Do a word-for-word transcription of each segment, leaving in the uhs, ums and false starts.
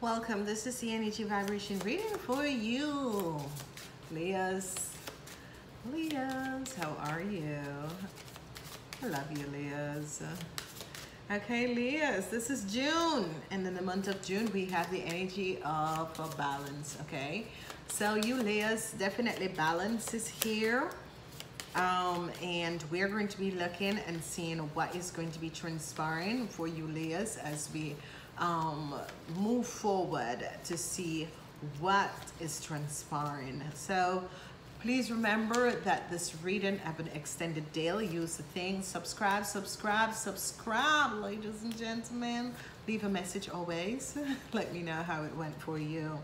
Welcome, this is the energy vibration reading for you. Leos, Leos, how are you? I love you, Leos. Okay, Leos, this is June. And in the month of June, we have the energy of balance, okay? So you Leos, definitely balance is here. Um, and we're going to be looking and seeing what is going to be transpiring for you Leos as we Um, move forward to see what is transpiring. So please remember that this reading have been extended daily. Use the thing, subscribe, subscribe, subscribe, ladies and gentlemen. Leave a message always. Let me know how it went for you.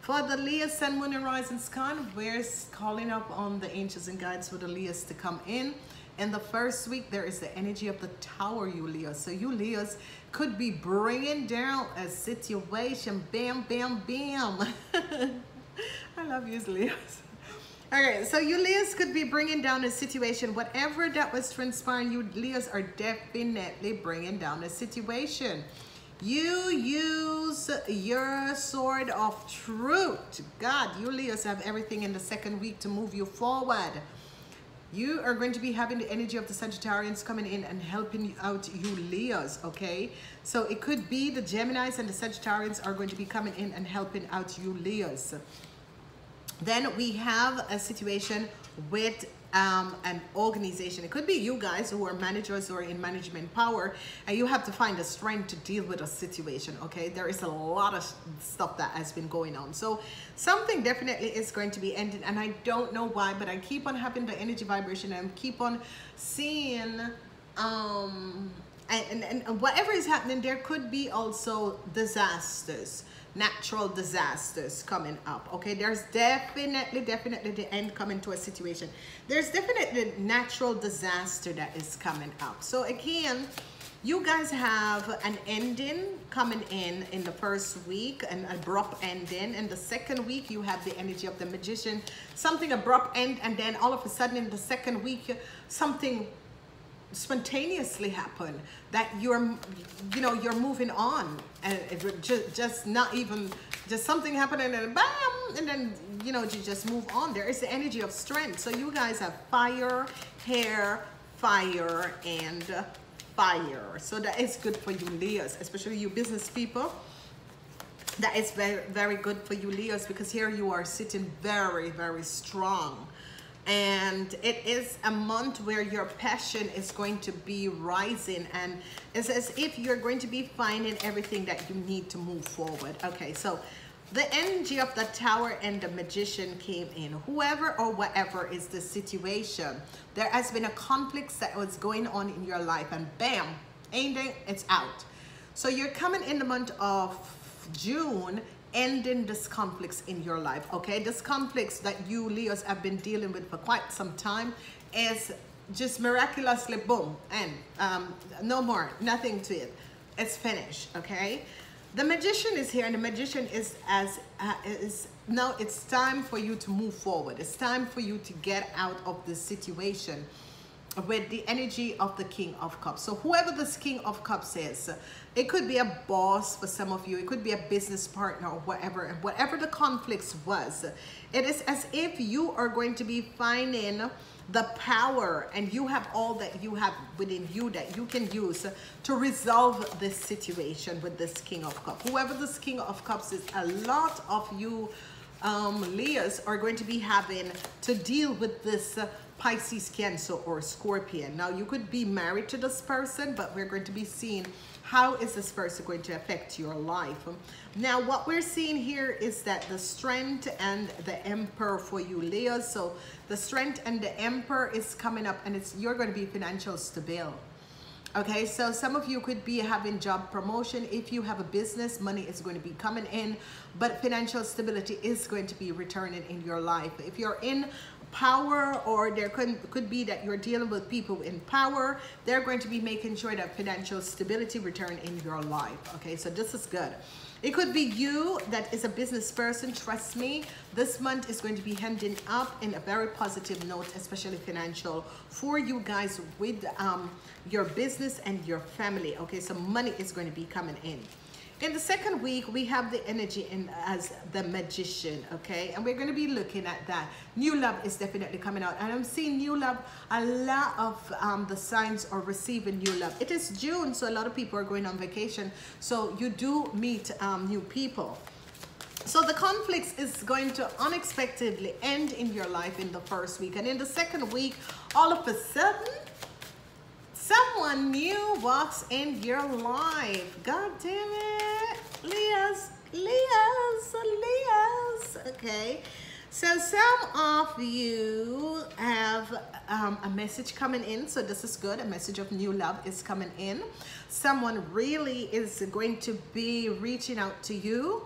For the Leo Sun, Moon, and Rising Scan, we're calling up on the angels and guides for the Leos to come in. And the first week, there is the energy of the tower, you Leos. So you Leos could be bringing down a situation. Bam, bam, bam. I love you, Leos. All right, so you Leos could be bringing down a situation. Whatever that was transpiring, you Leos are definitely bringing down a situation. You use your sword of truth. God, you Leos have everything in the second week to move you forward. You are going to be having the energy of the Sagittarians coming in and helping out you Leos, okay? So it could be the Geminis and the Sagittarians are going to be coming in and helping out you Leos. Then we have a situation with um, an organization. It could be you guys who are managers or in management power, and you have to find the strength to deal with a situation, okay? There is a lot of stuff that has been going on. So something definitely is going to be ended, and I don't know why, but I keep on having the energy vibration and keep on seeing um and, and, and whatever is happening. There could be also disasters, natural disasters coming up, okay? There's definitely definitely the end coming to a situation. There's definitely natural disaster that is coming up. So again, you guys have an ending coming in in the first week, an abrupt ending. In the second week, you have the energy of the Magician, something abrupt end, and then all of a sudden in the second week, something spontaneously happen that you're, you know, you're moving on, and it just, just not even, just something happened and then bam, and then, you know, you just move on. There is the energy of strength. So you guys have fire, hair, fire, and fire. So that is good for you Leos, especially you business people. That is very, very good for you Leos, because here you are sitting very, very strong. And it is a month where your passion is going to be rising, and it's as if you're going to be finding everything that you need to move forward. Okay, so the energy of the tower and the Magician came in. Whoever or whatever is the situation, there has been a conflict that was going on in your life, and bam, ending, it's out. So you're coming in the month of June, ending this conflicts in your life, okay? This conflicts that you Leos have been dealing with for quite some time is just miraculously boom, and um, no more, nothing to it, it's finished, okay? The Magician is here, and the Magician is as uh, is now. It's time for you to move forward. It's time for you to get out of this situation with the energy of the King of Cups. So whoever this King of Cups is, it could be a boss for some of you, it could be a business partner or whatever, and whatever the conflicts was, it is as if you are going to be finding the power, and you have all that you have within you that you can use to resolve this situation with this King of Cups. Whoever this King of Cups is, a lot of you um, Leos are going to be having to deal with this uh, Pisces, Cancer, or Scorpion. Now you could be married to this person, but we're going to be seeing how is this person going to affect your life. Now what we're seeing here is that the strength and the Emperor for you Leo. So the strength and the Emperor is coming up, and it's you're going to be financial stable. Okay, so some of you could be having job promotion. If you have a business, money is going to be coming in, but financial stability is going to be returning in your life. If you're in power, or there could, could be that you're dealing with people in power, they're going to be making sure that financial stability return in your life. Okay, so this is good. It could be you that is a business person. Trust me, this month is going to be ending up in a very positive note, especially financial for you guys with um, your business and your family. Okay, so money is going to be coming in. In the second week, we have the energy in as the magician, okay? And we're going to be looking at that. New love is definitely coming out. And I'm seeing new love, a lot of um, the signs are receiving new love. It is June, so a lot of people are going on vacation. So you do meet um, new people. So the conflicts is going to unexpectedly end in your life in the first week. And in the second week, all of a sudden, someone new walks in your life. God damn it. Leos, Leos, Leos. Okay. So some of you have um, a message coming in. So this is good. A message of new love is coming in. Someone really is going to be reaching out to you.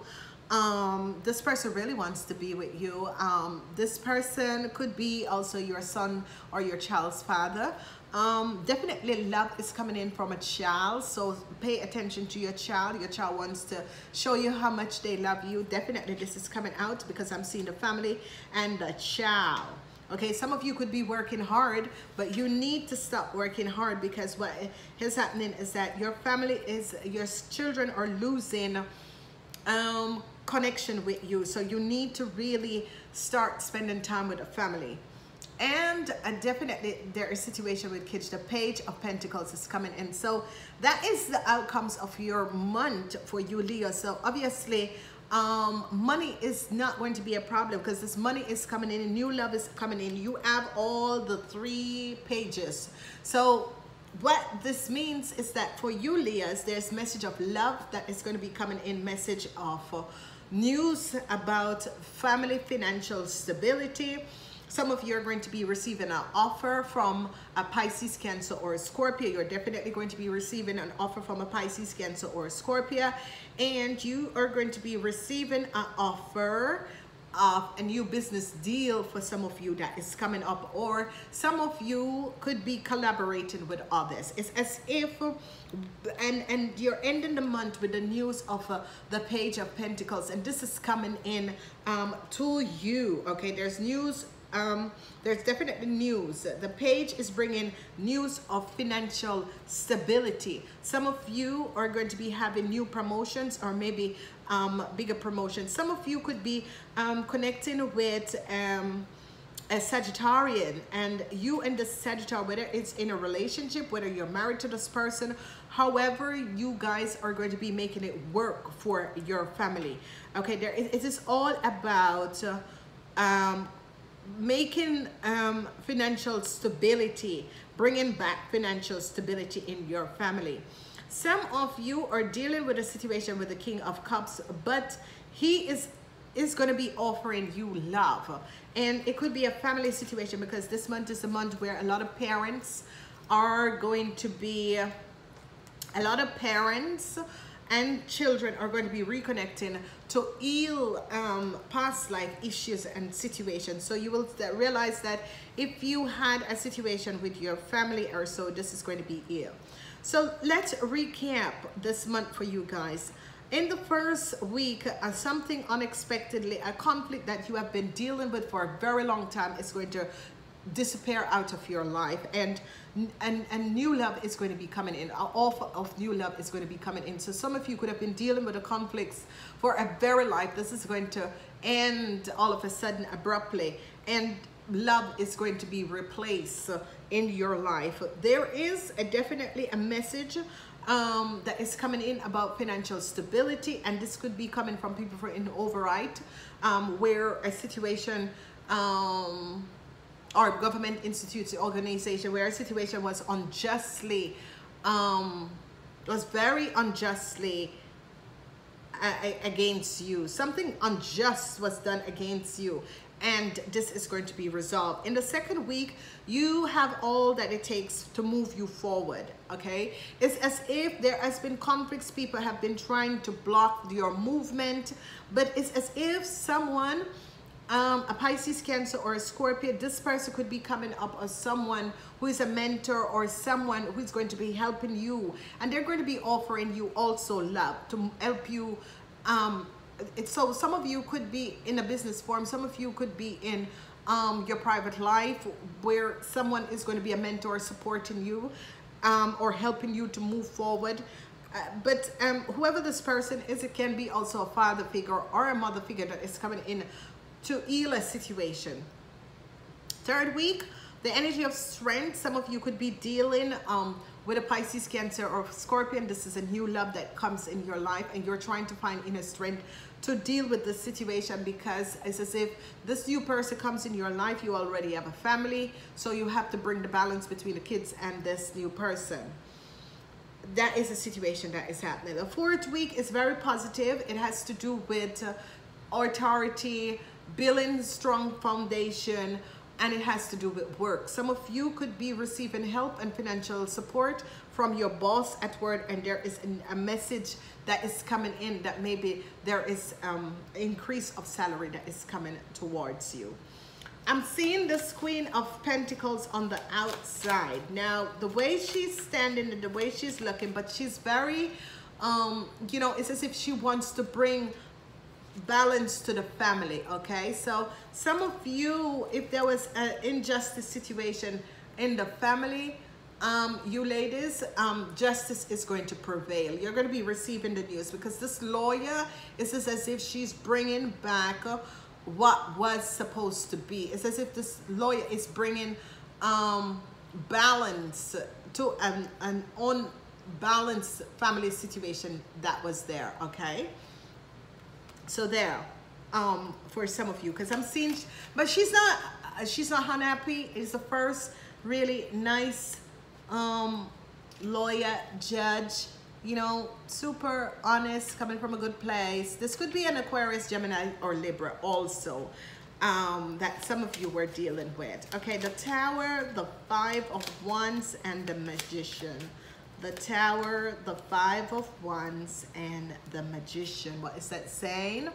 Um, this person really wants to be with you. Um, this person could be also your son or your child's father. Um, definitely love is coming in from a child, so pay attention to your child. Your child wants to show you how much they love you. Definitely this is coming out because I'm seeing the family and the child. Okay, some of you could be working hard, but you need to stop working hard because what is happening is that your family is, your children are losing um, connection with you. So you need to really start spending time with the family. And uh, definitely there is a situation with kids. The page of pentacles is coming in. So that is the outcomes of your month for you, Leo. So obviously um, money is not going to be a problem because this money is coming in and new love is coming in. You have all the three pages. So what this means is that for you, Leos, there's message of love that is going to be coming in, message of uh, news about family financial stability. Some of you are going to be receiving an offer from a Pisces, Cancer, or a Scorpio. You're definitely going to be receiving an offer from a Pisces, Cancer, or a Scorpio. And you are going to be receiving an offer of a new business deal for some of you that is coming up. Or some of you could be collaborating with others. It's as if, and, and you're ending the month with the news of uh, the page of pentacles. And this is coming in um, to you, okay? There's news. Um, there's definitely news. The page is bringing news of financial stability. Some of you are going to be having new promotions or maybe um, bigger promotions. Some of you could be um, connecting with um, a Sagittarian, and you and the Sagittarian, whether it's in a relationship, whether you're married to this person, however you guys are going to be making it work for your family. Okay, there, it, it is all about uh, um, making um, financial stability, bringing back financial stability in your family. Some of you are dealing with a situation with the King of Cups, but he is is going to be offering you love. And it could be a family situation because this month is a month where a lot of parents are going to be, a lot of parents and children are going to be reconnecting to heal um, past life issues and situations. So you will realize that if you had a situation with your family or so, this is going to be healed. So let's recap this month for you guys. In the first week, uh, something unexpectedly, a conflict that you have been dealing with for a very long time is going to disappear out of your life, and and and new love is going to be coming in. An offer of new love is going to be coming in. So some of you could have been dealing with the conflicts for a very life. This is going to end all of a sudden abruptly, and love is going to be replaced in your life. There is a definitely a message um that is coming in about financial stability, and this could be coming from people for in override, um where a situation um or government institutes, organization where a situation was unjustly, um, was very unjustly a a against you. Something unjust was done against you, and this is going to be resolved. In the second week, you have all that it takes to move you forward, okay? It's as if there has been conflicts, people have been trying to block your movement, but it's as if someone, Um, a Pisces, Cancer, or a Scorpio, this person could be coming up as someone who is a mentor or someone who is going to be helping you, and they're going to be offering you also love to help you. Um, it's, so some of you could be in a business form, some of you could be in um, your private life where someone is going to be a mentor supporting you um, or helping you to move forward. Uh, but um, whoever this person is, it can be also a father figure or a mother figure that is coming in to heal a situation. Third week, the energy of strength. Some of you could be dealing um, with a Pisces, Cancer, or Scorpion. This is a new love that comes in your life, and you're trying to find inner strength to deal with this situation, because it's as if this new person comes in your life. You already have a family, so you have to bring the balance between the kids and this new person. That is a situation that is happening. The fourth week is very positive. It has to do with uh, authority, building strong foundation, and it has to do with work. Some of you could be receiving help and financial support from your boss at work, and there is an, a message that is coming in that maybe there is um, increase of salary that is coming towards you. I'm seeing this Queen of Pentacles on the outside. Now, the way she's standing and the way she's looking, but she's very, um, you know, it's as if she wants to bring balance to the family, okay? So some of you, if there was an injustice situation in the family, um, you ladies, um, justice is going to prevail. You're going to be receiving the news, because this lawyer is as if she's bringing back uh, what was supposed to be. It's as if this lawyer is bringing um, balance to an, an unbalanced family situation that was there, okay? So there, um, for some of you, because I'm seeing, but she's not, she's not unhappy. It's the first really nice um, lawyer, judge, you know, super honest, coming from a good place. This could be an Aquarius, Gemini, or Libra also, um, that some of you were dealing with. Okay, the Tower, the Five of Wands, and the Magician. The Tower, the Five of Wands, and the Magician. What is that saying?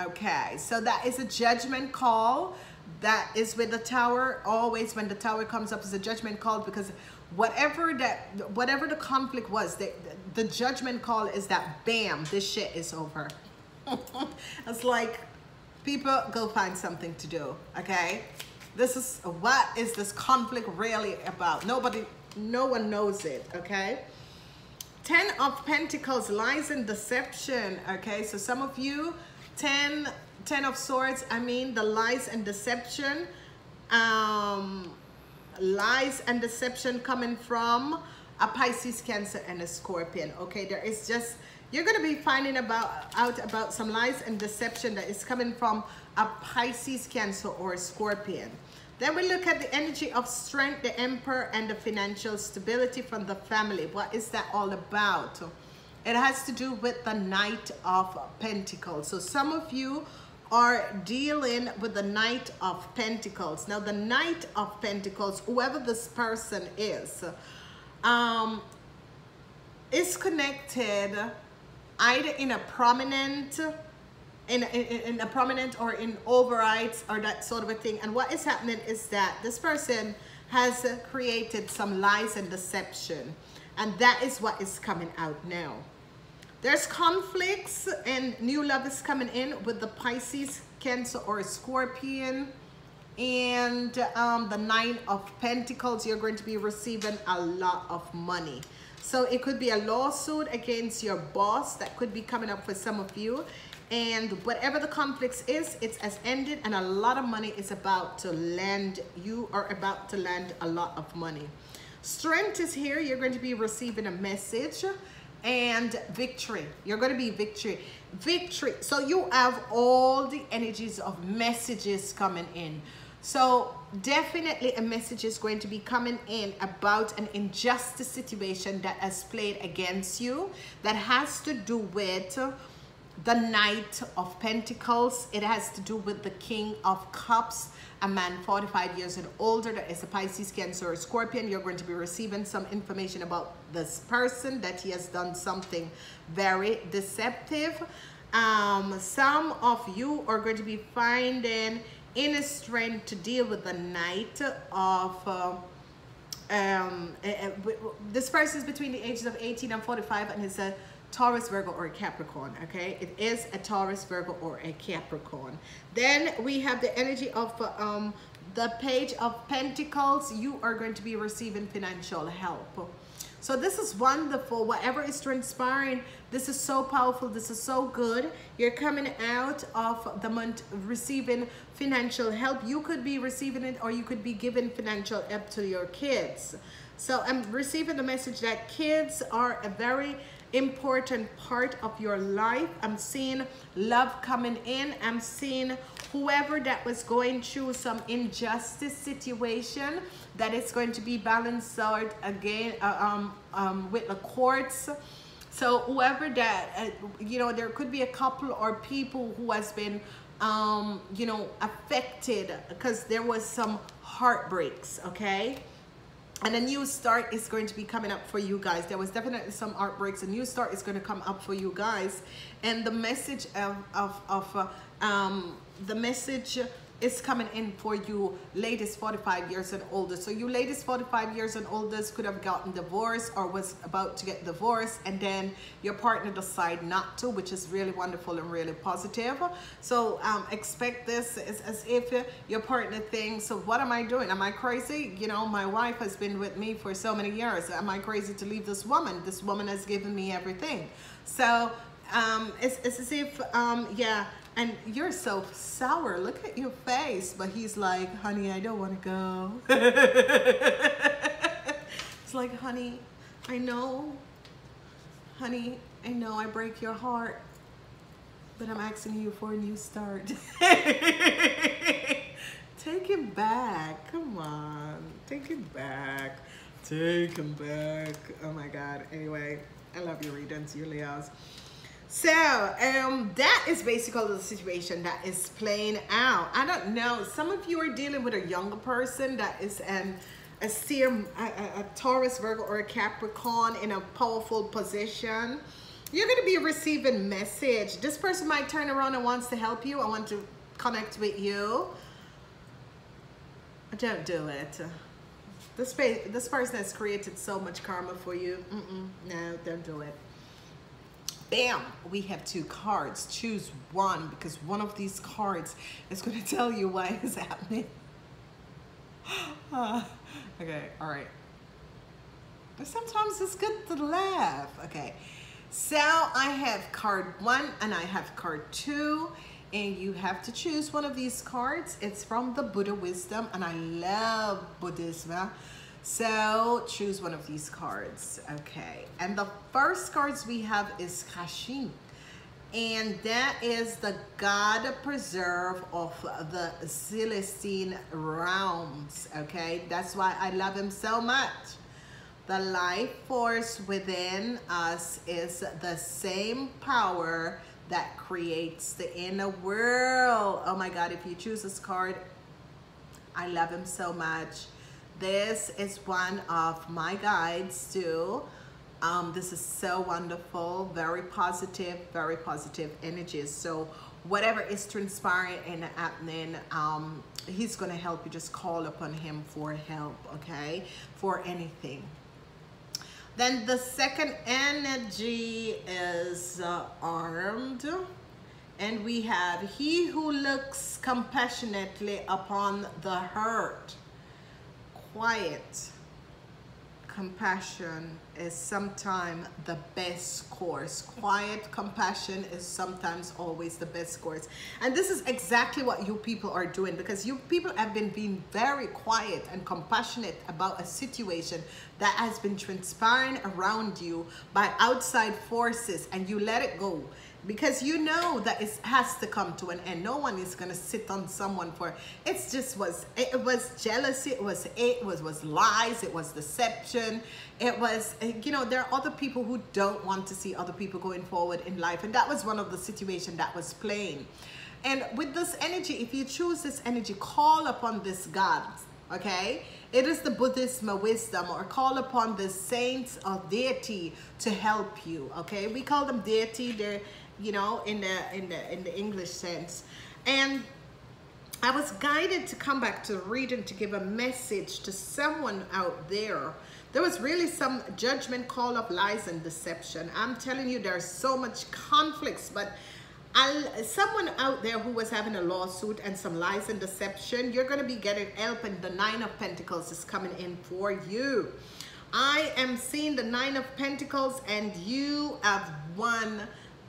Okay, so that is a judgment call. That is with the Tower. Always when the Tower comes up, is a judgment call, because whatever that, whatever the conflict was, the, the judgment call is that bam, this shit is over. It's like, people, go find something to do. Okay, this is what is this conflict really about? Nobody. No one knows it, okay? Ten of Pentacles, lies and deception, okay? So some of you, ten, ten of Swords, I mean, the lies and deception, um, lies and deception coming from a Pisces, Cancer, and a Scorpion, okay? There is just, you're gonna be finding about out about some lies and deception that is coming from a Pisces, Cancer, or a Scorpion. Then we look at the energy of strength, the Emperor, and the financial stability from the family. What is that all about? It has to do with the Knight of Pentacles. So some of you are dealing with the Knight of Pentacles. Now, the Knight of Pentacles, whoever this person is, um, is connected either in a prominent In, in, in a prominent or in overrides or that sort of a thing. And what is happening is that this person has created some lies and deception, and that is what is coming out now. There's conflicts, and new love is coming in with the Pisces, Cancer, or Scorpion, and um, the Nine of Pentacles. You're going to be receiving a lot of money. So it could be a lawsuit against your boss that could be coming up for some of you. And whatever the conflicts is, it's has ended, and a lot of money is about to land. You are about to land a lot of money. Strength is here. You're going to be receiving a message, and victory. You're going to be victory. Victory. So you have all the energies of messages coming in. So definitely a message is going to be coming in about an injustice situation that has played against you, that has to do with the Knight of Pentacles. It has to do with the King of Cups, a man forty-five years and older that is a Pisces, Cancer, or Scorpion. You're going to be receiving some information about this person, that he has done something very deceptive. Um, some of you are going to be finding inner strength to deal with the Knight of uh, um, uh, this person is between the ages of eighteen and forty-five, and is a Taurus, Virgo, or a Capricorn, okay? It is a Taurus, Virgo, or a Capricorn. Then we have the energy of um, the Page of Pentacles. You are going to be receiving financial help. So this is wonderful. Whatever is transpiring, this is so powerful. This is so good. You're coming out of the month receiving financial help. You could be receiving it, or you could be giving financial help to your kids. So I'm receiving the message that kids are a very important part of your life. I'm seeing love coming in. I'm seeing whoever that was going through some injustice situation, that it's going to be balanced out again uh, um, um, with the courts. So whoever that, uh, you know, there could be a couple or people who has been, um, you know, affected because there was some heartbreaks, okay? And a new start is going to be coming up for you guys. There was definitely some heartbreaks. A new start is going to come up for you guys. And the message of, of, of uh, um, the message is coming in for you ladies forty-five years and older. So you ladies forty-five years and older could have gotten divorced or was about to get divorced, and then your partner decide not to, which is really wonderful and really positive. So um, expect this as, as if your partner thinks, so what am I doing? Am I crazy? You know, my wife has been with me for so many years. Am I crazy to leave this woman? This woman has given me everything. So um, it's, it's as if, um, yeah, and you're so sour, look at your face. But he's like, honey, I don't want to go. It's like, honey, I know. Honey, I know I break your heart, but I'm asking you for a new start. Take him back, come on. Take him back, take him back. Oh my God, anyway, I love your readings, you Leos. So um, that is basically the situation that is playing out. I don't know. Some of you are dealing with a younger person that is an, a, seer, a, a Taurus, Virgo, or a Capricorn in a powerful position. You're going to be receiving message. This person might turn around and wants to help you. I want to connect with you. Don't do it. This, this person has created so much karma for you. Mm-mm, no, don't do it. Bam, we have two cards. Choose one, because one of these cards is going to tell you why it's happening. Uh, okay, all right. But sometimes it's good to laugh. Okay, so I have card one and I have card two. And you have to choose one of these cards. It's from the Buddha Wisdom, and I love Buddhism. So choose one of these cards, okay? And the first cards we have is Kashin, and that is the God preserve of the Celestine realms, okay? That's why I love him so much. The life force within us is the same power that creates the inner world. Oh my God, if you choose this card, I love him so much. This is one of my guides too. Um, this is so wonderful, very positive, very positive energies. So whatever is transpiring and happening, um, he's gonna help you. Just call upon him for help, okay? For anything. Then the second energy is uh, armed. And we have he who looks compassionately upon the hurt. Quiet compassion is sometimes the best course. Quiet compassion is sometimes always the best course. And this is exactly what you people are doing, because you people have been being very quiet and compassionate about a situation that has been transpiring around you by outside forces, and you let it go. Because you know that it has to come to an end. No one is gonna sit on someone for it's just was it was jealousy, it was it was was lies, it was deception, it was, you know, there are other people who don't want to see other people going forward in life, and that was one of the situations that was playing. And with this energy, if you choose this energy, call upon this God, okay? It is the Buddhist wisdom, or call upon the saints or deity to help you, okay? We call them deity, they're, you know, in the in the in the English sense. And I was guided to come back to the reading to give a message to someone out there. There was really some judgment, call up, lies and deception. I'm telling you, there's so much conflicts, but I'll, someone out there who was having a lawsuit and some lies and deception, you're going to be getting help, and the Nine of Pentacles is coming in for you. I am seeing the Nine of Pentacles, and you have won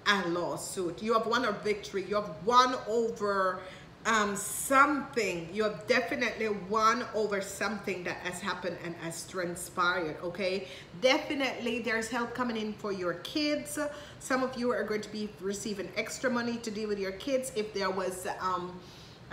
a lawsuit. You have won a victory. You have won over um, something. You have definitely won over something that has happened and has transpired, okay? Definitely there's help coming in for your kids. Some of you are going to be receiving extra money to deal with your kids if there was... Um,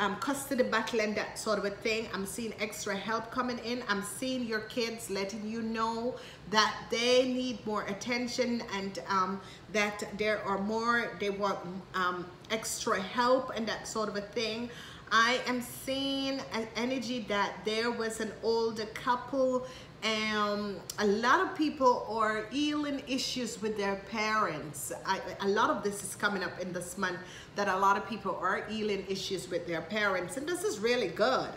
Um, custody battle and that sort of a thing. I'm seeing extra help coming in. I'm seeing your kids letting you know that they need more attention, and um, that there are more, they want um, extra help and that sort of a thing. I am seeing an energy that there was an older couple, and um, a lot of people are healing issues with their parents. I, a lot of this is coming up in this month, that a lot of people are healing issues with their parents, and this is really good.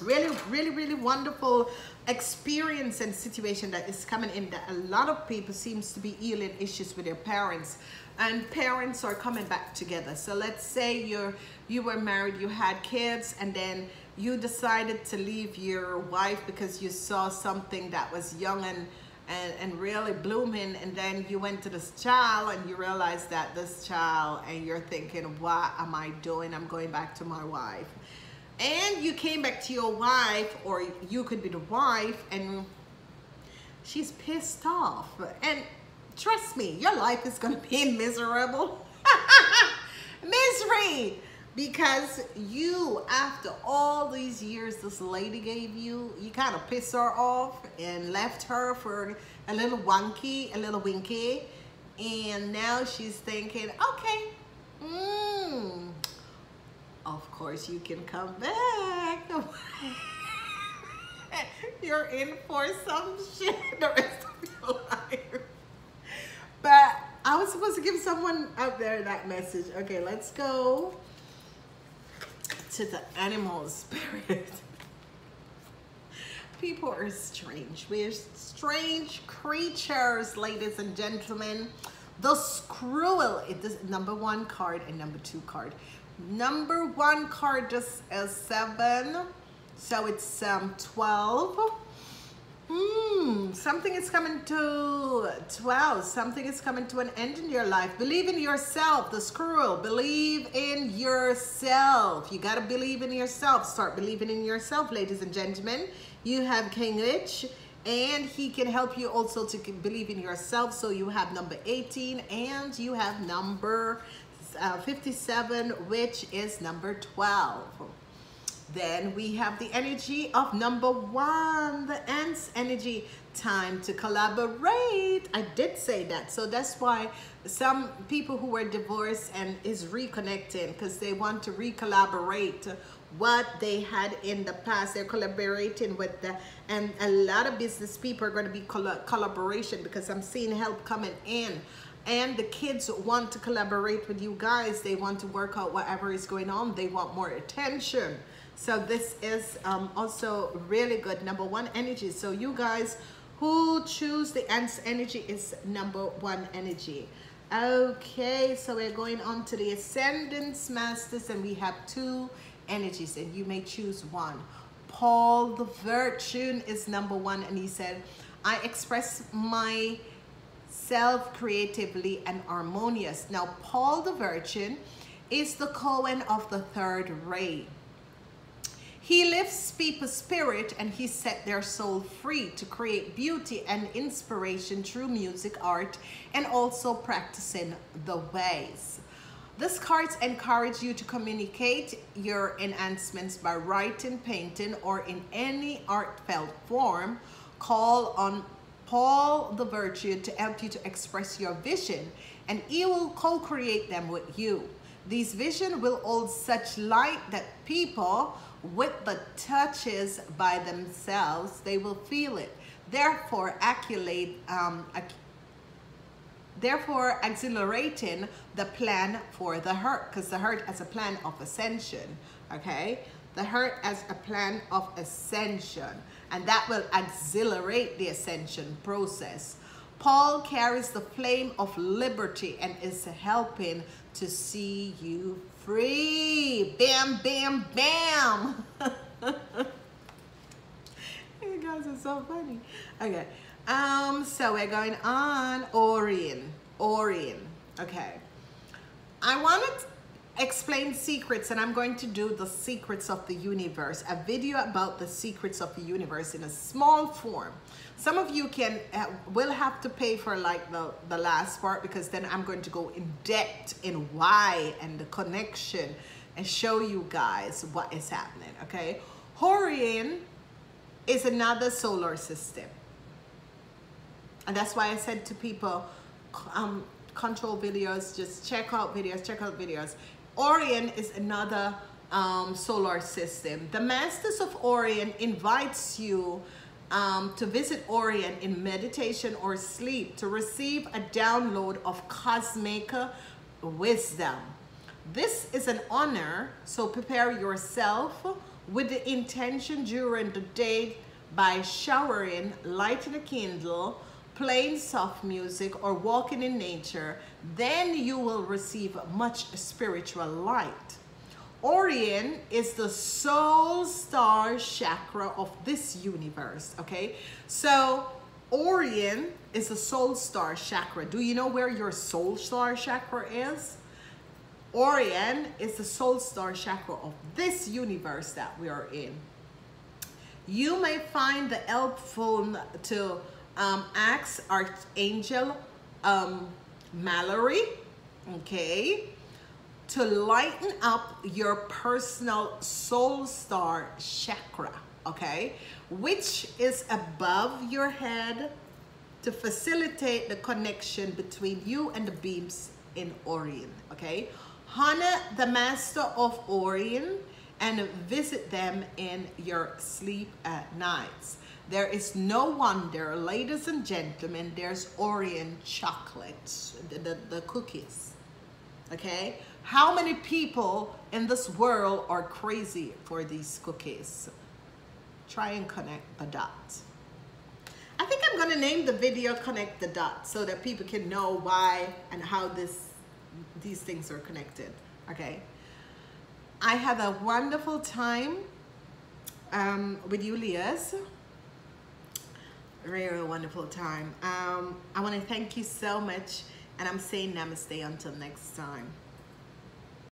Really, really, really wonderful experience and situation that is coming in, that a lot of people seems to be healing issues with their parents, and parents are coming back together. So let's say you're you were married, you had kids, and then you decided to leave your wife because you saw something that was young and and, and really blooming, and then you went to this child and you realized that this child, and you're thinking, what am I doing? I'm going back to my wife. And you came back to your wife, or you could be the wife, and she's pissed off, and trust me, your life is gonna be miserable. Misery, because you, after all these years this lady gave you, you kind of pissed her off and left her for a little wonky, a little winky, and now she's thinking, okay, mm, of course you can come back. You're in for some shit the rest of your life. But I was supposed to give someone out there that message. Okay, let's go to the animal spirit. People are strange. We are strange creatures, ladies and gentlemen. The scroll, it is number one card and number two card. Number one card just is seven, so it's um twelve. Hmm, something is coming to twelve. Something is coming to an end in your life. Believe in yourself, the scroll. Believe in yourself. You gotta believe in yourself. Start believing in yourself, ladies and gentlemen. You have King Lich, and he can help you also to believe in yourself. So you have number eighteen, and you have number Uh, fifty-seven, which is number twelve. Then we have the energy of number one, the Ants energy. Time to collaborate. I did say that, so that's why some people who were divorced and is reconnecting, because they want to re-collaborate what they had in the past. They're collaborating with the, and a lot of business people are going to be collaboration, because I'm seeing help coming in. And the kids want to collaborate with you guys. They want to work out whatever is going on. They want more attention. So this is um, also really good. Number one energy. So you guys who choose the Ants energy is number one energy. Okay, so we're going on to the Ascendance Masters, and we have two energies, and you may choose one. Paul the Virgin is number one, and he said, I express my self creatively and harmonious. Now Paul the Virgin is the Cohen of the third ray. He lifts people's spirit, and he set their soul free to create beauty and inspiration through music, art, and also practicing the ways. These cards encourage you to communicate your enhancements by writing, painting, or in any artfelt form. Call on Paul the Virgin to help you to express your vision, and he will co-create them with you. These vision will hold such light that people with the touches by themselves, they will feel it. Therefore, accolade, um, ac therefore accelerating the plan for the hurt, because the hurt has a plan of ascension, okay? The hurt as a plan of ascension, and that will accelerate the ascension process. Paul carries the flame of liberty and is helping to see you free. Bam, bam, bam. guys are so funny. Okay, um, so we're going on Orion. Orion. Okay, I want to explain secrets, and I'm going to do the secrets of the universe, a video about the secrets of the universe in a small form. Some of you can uh, will have to pay for like the, the last part, because then I'm going to go in depth in why and the connection and show you guys what is happening. Okay, Orion is another solar system, and that's why I said to people, um, control videos, just check out videos, check out videos. Orion is another um, solar system. The Masters of Orion invites you um, to visit Orion in meditation or sleep to receive a download of cosmic wisdom. This is an honor, so prepare yourself with the intention during the day by showering, lighting a candle, playing soft music, or walking in nature. Then you will receive much spiritual light. Orion is the soul star chakra of this universe, okay? So Orion is the soul star chakra. Do you know where your soul star chakra is? Orion is the soul star chakra of this universe that we are in. You may find the helpful to um, ask Archangel um, Mallory, okay, to lighten up your personal soul star chakra, okay, which is above your head, to facilitate the connection between you and the beams in Orion, okay? Honor the Master of Orion and visit them in your sleep at nights. There is no wonder, ladies and gentlemen, there's Orion chocolate, the, the, the cookies, okay? How many people in this world are crazy for these cookies? Try and connect the dots. I think I'm gonna name the video Connect the Dots, so that people can know why and how this these things are connected, okay? I had a wonderful time um, with you, Leos. Really wonderful time. Um, I want to thank you so much, and I'm saying namaste until next time.